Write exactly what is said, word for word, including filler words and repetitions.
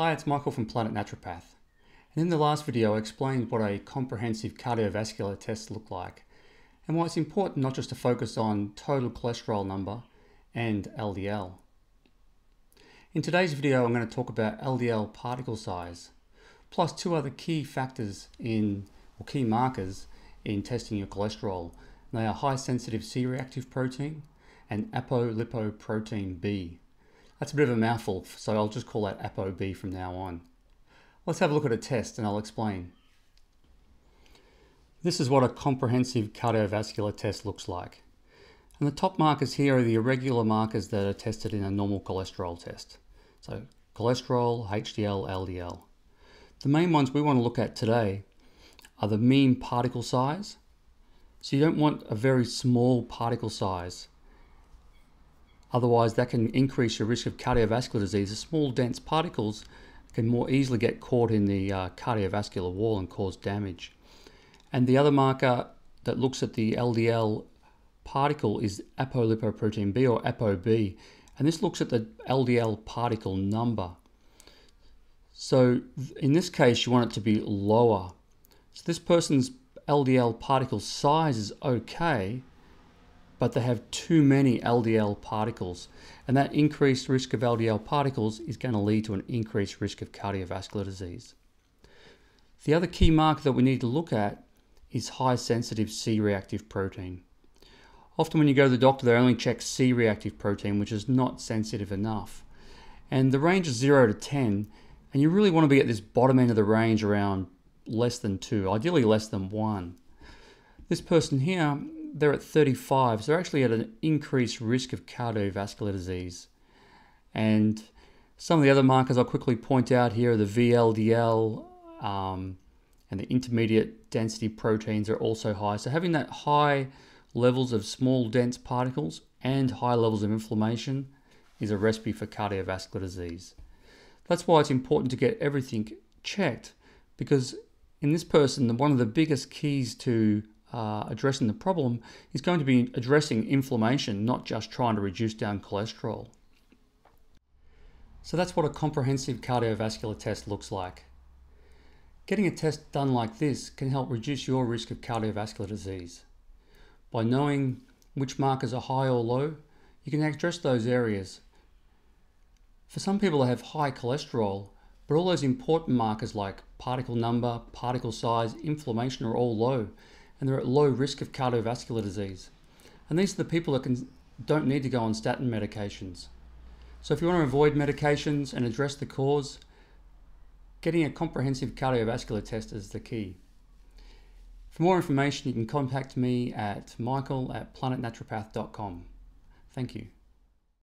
Hi, it's Michael from Planet Naturopath. And in the last video, I explained what a comprehensive cardiovascular test looked like and why it's important not just to focus on total cholesterol number and L D L. In today's video, I'm going to talk about L D L particle size, plus two other key factors in, or key markers in testing your cholesterol. And they are high sensitive C reactive protein and apolipoprotein B. That's a bit of a mouthful, so I'll just call that ApoB from now on. Let's have a look at a test and I'll explain. This is what a comprehensive cardiovascular test looks like. And the top markers here are the irregular markers that are tested in a normal cholesterol test. So cholesterol, H D L, L D L. The main ones we want to look at today are the mean particle size. So you don't want a very small particle size. Otherwise, that can increase your risk of cardiovascular disease. The small, dense particles can more easily get caught in the uh, cardiovascular wall and cause damage. And the other marker that looks at the L D L particle is apolipoprotein B, or ApoB, and this looks at the L D L particle number. So in this case, you want it to be lower. So this person's L D L particle size is okay, but they have too many L D L particles. And that increased risk of L D L particles is going to lead to an increased risk of cardiovascular disease. The other key marker that we need to look at is high sensitive C reactive protein. Often when you go to the doctor, they only check C reactive protein, which is not sensitive enough. And the range is zero to ten, and you really want to be at this bottom end of the range around less than two, ideally less than one. This person here, they're at thirty-five, so they're actually at an increased risk of cardiovascular disease. And some of the other markers I'll quickly point out here are the V L D L um, and the intermediate density proteins are also high. So having that high levels of small dense particles and high levels of inflammation is a recipe for cardiovascular disease. That's why it's important to get everything checked, because in this person, one of the biggest keys to Uh, addressing the problem is going to be addressing inflammation, not just trying to reduce down cholesterol. So that's what a comprehensive cardiovascular test looks like. Getting a test done like this can help reduce your risk of cardiovascular disease. By knowing which markers are high or low, you can address those areas. For some people, they have high cholesterol, but all those important markers like particle number, particle size, inflammation are all low, and they're at low risk of cardiovascular disease. And these are the people that can, don't need to go on statin medications. So if you want to avoid medications and address the cause, getting a comprehensive cardiovascular test is the key. For more information, you can contact me at michael at planet naturopath dot com. Thank you.